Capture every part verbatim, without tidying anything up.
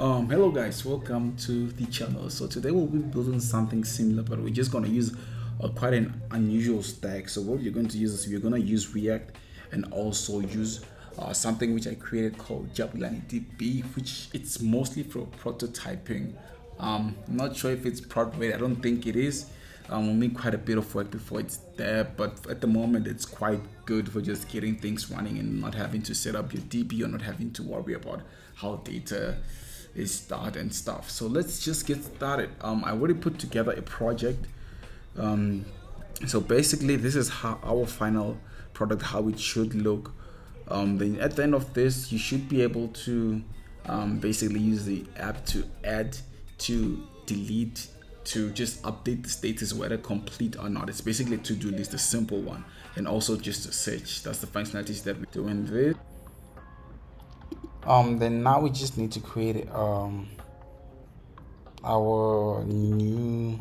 Um, hello guys, welcome to the channel. So today we'll be building something similar, but we're just going to use a, quite an unusual stack. So what you're going to use is we're going to use React and also use uh, something which I created called JabulaneDB, which it's mostly for prototyping. Um, I'm not sure if it's private, I don't think it is. Um, we'll need quite a bit of work before it's there, but at the moment it's quite good for just getting things running and not having to set up your D B or not having to worry about how data is start and stuff. So let's just get started. um I already put together a project. Um so basically this is how our final product, how it should look. Um then at the end of this you should be able to um basically use the app to add, to delete, to just update the status, whether complete or not. It's basically a to-do list, a simple one, and also just a search. That's the functionalities that we do in this. Um then now we just need to create um our new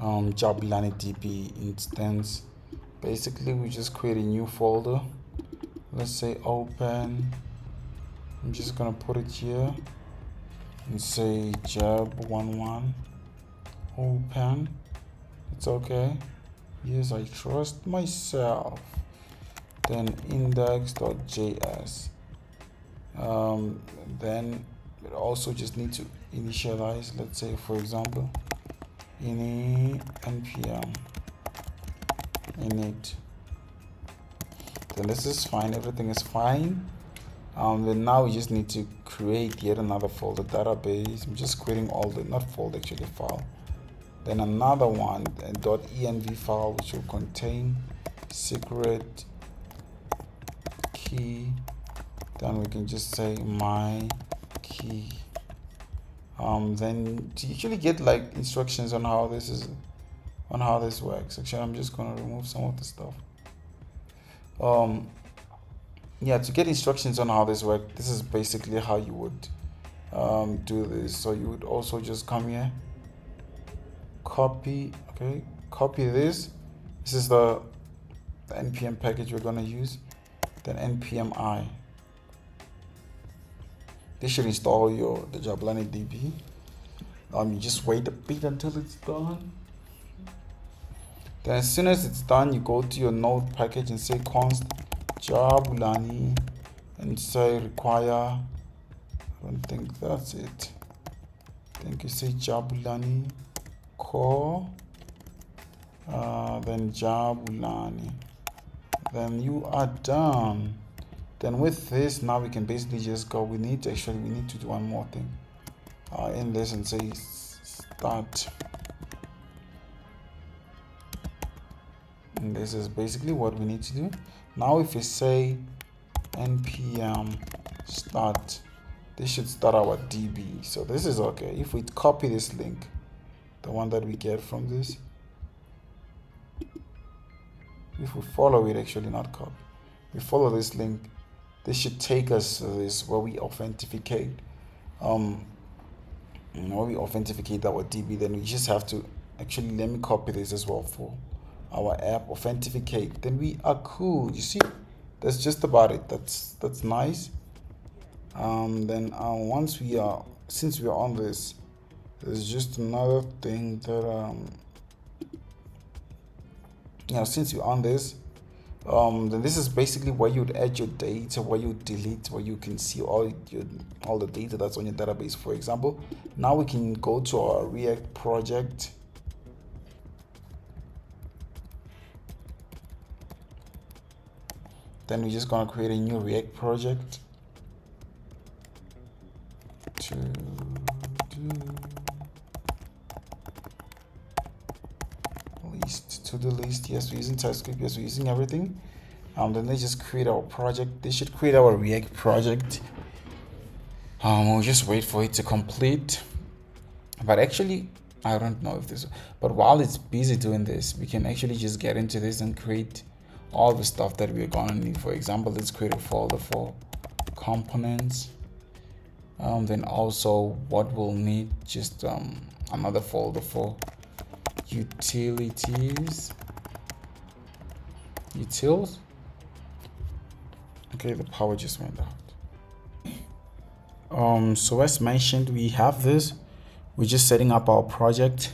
um JabulaneDB instance. Basically we just create a new folder, let's say open. I'm just gonna put it here and say jab eleven, open. It's okay. Yes, I trust myself. Then index dot J S. Um then we also just need to initialize, let's say for example init npm init. Then this is fine, everything is fine. Um then now we just need to create yet another folder, database. I'm just creating all the not folder actually file, then another one, and .env file which will contain secret key. Then we can just say my key. Um, then to usually get like instructions on how this is, on how this works. Actually, I'm just gonna remove some of the stuff. Um, yeah, to get instructions on how this works, this is basically how you would um, do this. So you would also just come here, copy, okay, copy this. This is the, the npm package we're gonna use. Then npm i. They should install your the JabulaneDB. Um, you just wait a bit until it's done. Then as soon as it's done, you go to your Node package and say const Jabulani and say require. I don't think that's it. I think you say Jabulani core. Uh, then Jabulani. Then you are done. Then with this, now we can basically just go. We need to actually we need to do one more thing uh, in this and say start. And this is basically what we need to do. Now if we say npm start, this should start our D B. So this is okay. If we copy this link, the one that we get from this, if we follow it, actually not copy, we follow this link. This should take us to this where we authenticate, um, where we authenticate our D B. Then we just have to actually, let me copy this as well for our app, authenticate. Then we are cool. You see, that's just about it. That's that's nice. Um, then uh, once we are, since we are on this, there's just another thing that um, you know, since we're on this. Um, then this is basically where you'd add your data, where you delete, where you can see all your, all the data that's on your database. For example, now we can go to our React project. Then we're just gonna create a new React project. To do to the list. Yes, we're using TypeScript. Yes, we're using everything. Um, then they just create our project. They should create our React project. Um, we'll just wait for it to complete. But actually, I don't know if this, but while it's busy doing this, we can actually just get into this and create all the stuff that we're gonna need. For example, let's create a folder for components. Um, then also what we'll need, just um, another folder for utilities, utils. Okay, the power just went out. Um, so as mentioned, we have this. We're just setting up our project.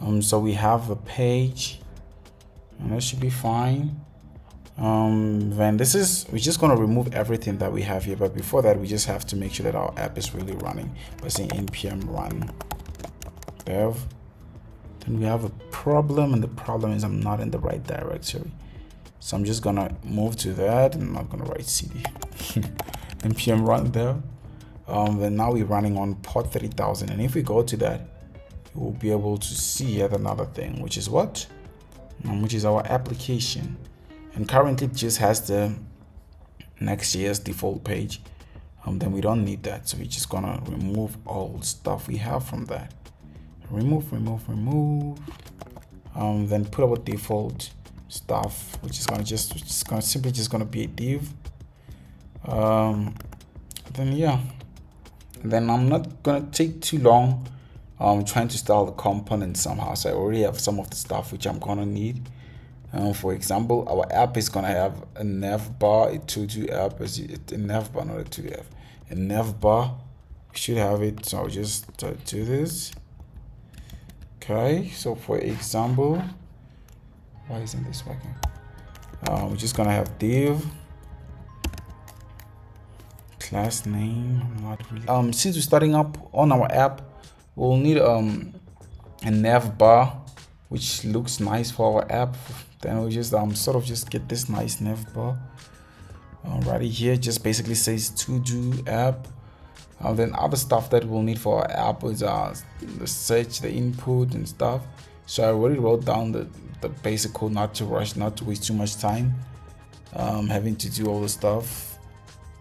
Um, so we have a page, and that should be fine. Um, then this is, we're just going to remove everything that we have here. But before that, we just have to make sure that our app is really running. Let's say npm run dev. Then we have a problem, and the problem is I'm not in the right directory. So I'm just going to move to that, and I'm not going to write cd. npm run dev. Um, then now we're running on port three thousand, and if we go to that, we'll be able to see yet another thing, which is what? Um, which is our application. And currently it just has the Next.js default page. Um, then we don't need that, so we're just gonna remove all stuff we have from that. Remove, remove, remove. Um, then put our default stuff, which is gonna just, which is gonna simply just gonna be a div. Um, then yeah. Then I'm not gonna take too long um, trying to style the component somehow. So I already have some of the stuff which I'm gonna need. Um, for example, our app is gonna have a nav bar, a to-do app, as a nav bar, not a to-do app. A nav bar, we should have it. So I'll just uh, do this. Okay. So for example, why isn't this working? Uh, we're just gonna have div. Class name, I'm not really. Um, since we're starting up on our app, we'll need um a nav bar, which looks nice for our app. Then we'll just um sort of just get this nice nav bar um, right here. Just basically says to do app. Uh, then other stuff that we'll need for our app is uh the search, the input, and stuff. So I already wrote down the the basic code, not to rush, not to waste too much time, um having to do all the stuff.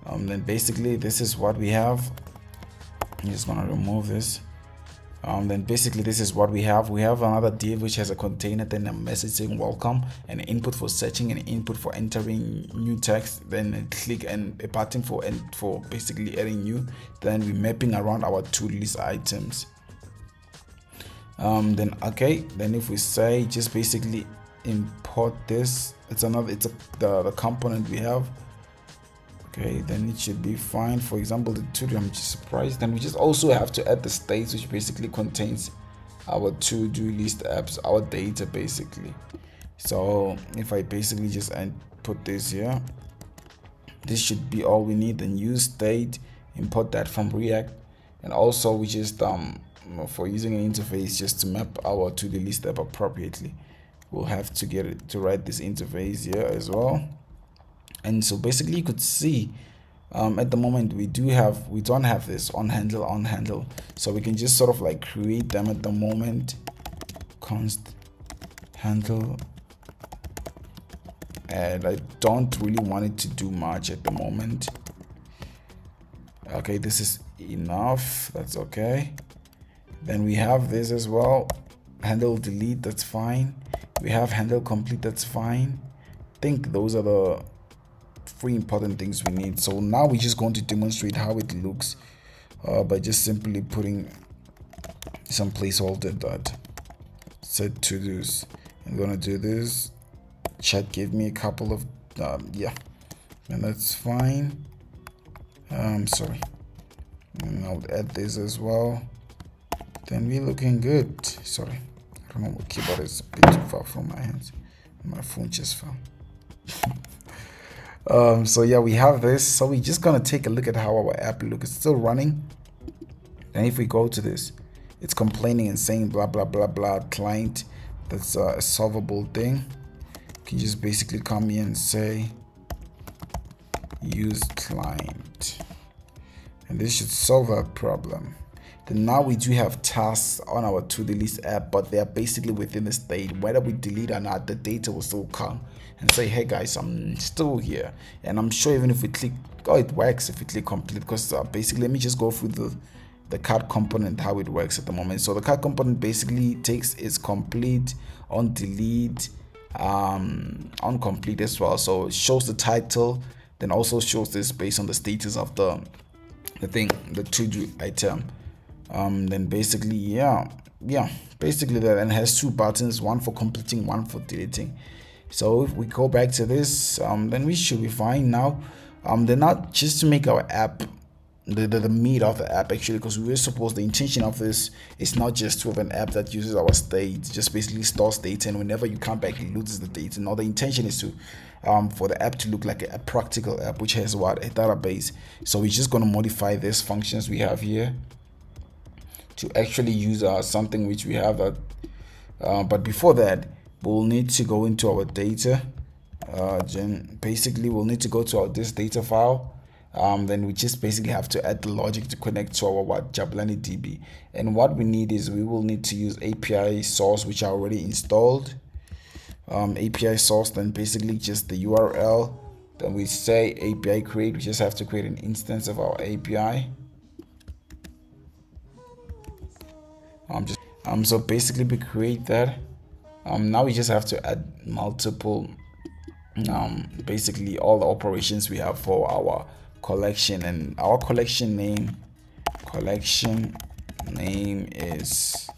Um, then basically this is what we have. I'm just gonna remove this. Um, then basically this is what we have. We have another div which has a container, then a message saying welcome, and input for searching, and input for entering new text, then a click and a button for and for basically adding new. Then we're mapping around our to list items. Um, then okay, then if we say just basically import this, it's another it's a, the, the component we have. Okay, then it should be fine. For example, the to-do, I'm just surprised. Then we just also have to add the states, which basically contains our to-do list apps, our data basically. So if I basically just put this here, this should be all we need. Then use state, import that from React. And also we just, um, for using an interface just to map our to-do list app appropriately, we'll have to get it to write this interface here as well. And so basically you could see um, at the moment we do have, we don't have this on handle, on handle. So we can just sort of like create them at the moment. Const handle. And I don't really want it to do much at the moment. Okay, this is enough. That's okay. Then we have this as well. Handle delete, that's fine. We have handle complete, that's fine. I think those are the three important things we need. So now we're just going to demonstrate how it looks uh, by just simply putting some placeholder dot set to do's. I'm gonna do this. Chat gave me a couple of um, yeah, and that's fine. Um, sorry, and I'll add this as well. Then we're looking good. Sorry, I don't know what keyboard is, a bit too far from my hands. My phone just fell. Um, so yeah, we have this. So we're just gonna take a look at how our app looks. It's still running. And if we go to this, it's complaining and saying blah blah blah blah client. That's a solvable thing. You can just basically come here and say use client, and this should solve our problem. Then now we do have tasks on our to-do list app, but they are basically within the state. Whether we delete or not, the data will still come and say, hey guys, I'm still here. And I'm sure even if we click, oh, it works if we click complete, because uh, basically, let me just go through the, the card component, how it works at the moment. So the card component basically takes its complete on delete, um, on complete as well. So it shows the title, then also shows this based on the status of the, the thing, the to-do item. Um, then basically, yeah, yeah, basically that, and has two buttons, one for completing, one for deleting. So if we go back to this, um, then we should be fine now. Um, then not just to make our app the, the, the meat of the app, actually, because we were supposed, the intention of this is not just to have an app that uses our state, just basically stores data, and whenever you come back it loses the data. Now the intention is to um for the app to look like a, a practical app which has what, a database. So we're just going to modify these functions we have here to actually use uh, something which we have that uh, but before that we'll need to go into our data. Uh, gen basically we'll need to go to our this data file. Um, then we just basically have to add the logic to connect to our what, JabulaneDB. And what we need is we will need to use A P I source, which are already installed. Um, A P I source, then basically just the U R L. Then we say A P I create. We just have to create an instance of our A P I. Um, just um. So basically we create that. Um. Now we just have to add multiple. Um. Basically all the operations we have for our collection, and our collection name collection name is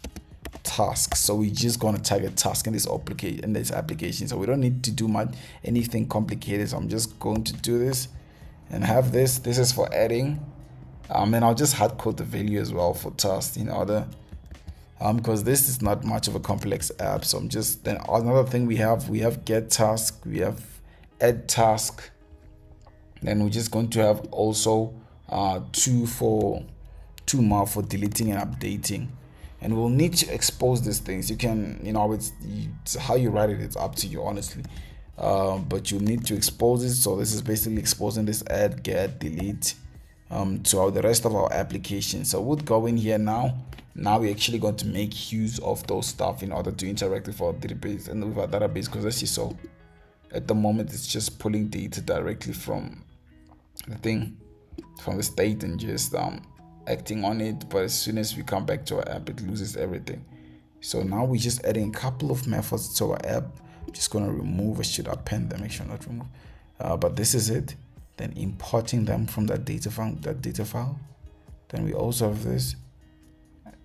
task. So we're just going to type a task in this application in this application so we don't need to do much anything complicated. So I'm just going to do this and have this this is for adding, um and I'll just hard code the value as well for task in order, um because this is not much of a complex app. So I'm just, then another thing we have, we have get task, we have add task. Then we're just going to have also uh, two for two more for deleting and updating, and we'll need to expose these things. You can, you know, it's, it's how you write it. It's up to you, honestly. Uh, but you need to expose it. So this is basically exposing this add, get, delete um, to our, the rest of our application. So we'll go in here now. Now we're actually going to make use of those stuff in order to interact with our database and with our database, because as you saw, at the moment it's just pulling data directly from the thing, from the state, and just um acting on it. But as soon as we come back to our app it loses everything. So now we're just adding a couple of methods to our app. I'm just gonna remove, or should append them, make sure not remove, uh, but this is it. Then importing them from that data file, that data file then we also have this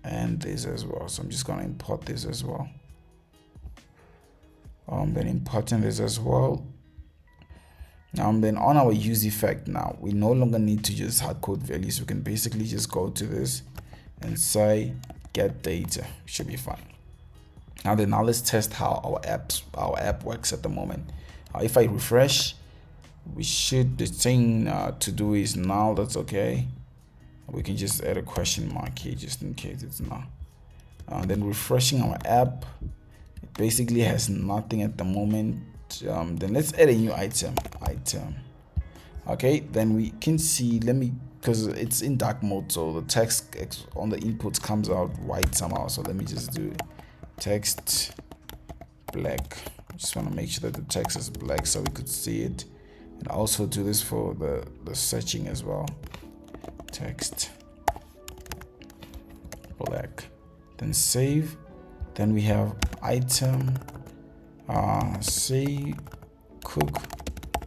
and this as well. So I'm just gonna import this as well, um then importing this as well. Um, then on our use effect, now we no longer need to just hard code values. We can basically just go to this and say get data, should be fine. Now then, now let's test how our apps our app works at the moment. Uh, if I refresh, we should, the thing uh, to do is now, that's okay. We can just add a question mark here just in case it's not. Uh, then refreshing our app, it basically has nothing at the moment. Um, then let's add a new item item okay, then we can see, let me, because it's in dark mode, so the text on the input comes out white somehow. So let me just do text black. Just want to make sure that the text is black so we could see it, and also do this for the the searching as well, text black. Then save. Then we have item uh say cook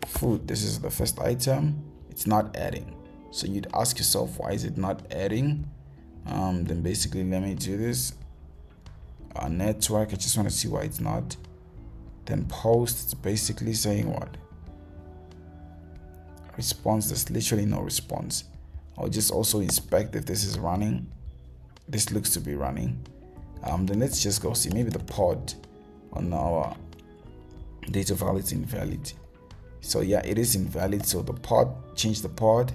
food. This is the first item. It's not adding, so you'd ask yourself why is it not adding. Um then basically let me do this, uh, network. I just want to see why it's not. Then post, it's basically saying what, response. There's literally no response. I'll just also inspect if this is running. This looks to be running. Um then let's just go see, maybe the pod on our data file is invalid. So yeah, it is invalid. So the pod, change the pod.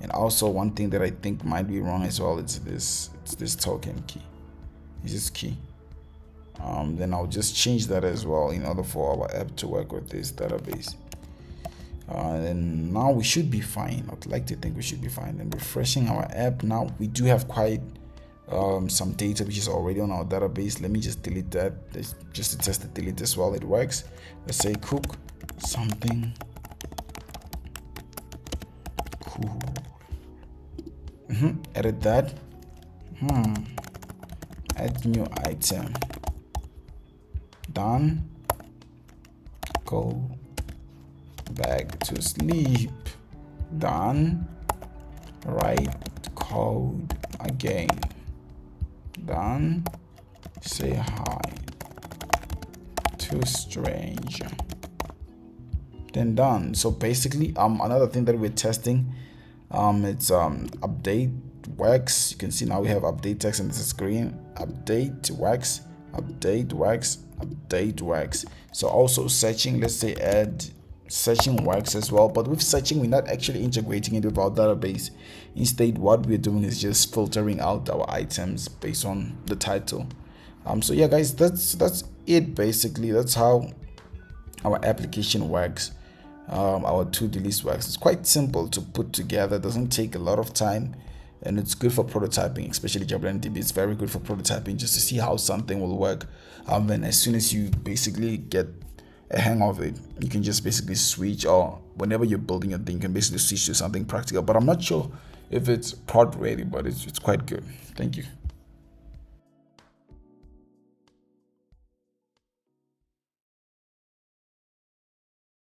And also one thing that I think might be wrong as well, it's this it's this token key. It's this key. Um, then I'll just change that as well in order for our app to work with this database. Uh, and now we should be fine. I'd like to think we should be fine. And refreshing our app, now we do have quite um some data which is already on our database. Let me just delete that, just to test the delete as well. It works. Let's say cook something cool. Mm-hmm. Edit that. Hmm. Add new item. Done. Go back to sleep. Done. Write code again. Done. Say hi to stranger. Then done. So basically um another thing that we're testing um it's um update works. You can see now we have update text in the screen, update works, update works, update works. So also searching, let's say add searching works as well. But with searching, we're not actually integrating it with our database. Instead, what we're doing is just filtering out our items based on the title. Um so yeah guys, that's that's it basically. That's how our application works. Um our to-do list works. It's quite simple to put together, it doesn't take a lot of time, and it's good for prototyping, especially JabulaneDB. It's very good for prototyping just to see how something will work. Um and as soon as you basically get a hang of it, you can just basically switch, or whenever you're building a thing, you can basically switch to something practical. But I'm not sure if it's prod ready, but it's, it's quite good. Thank you.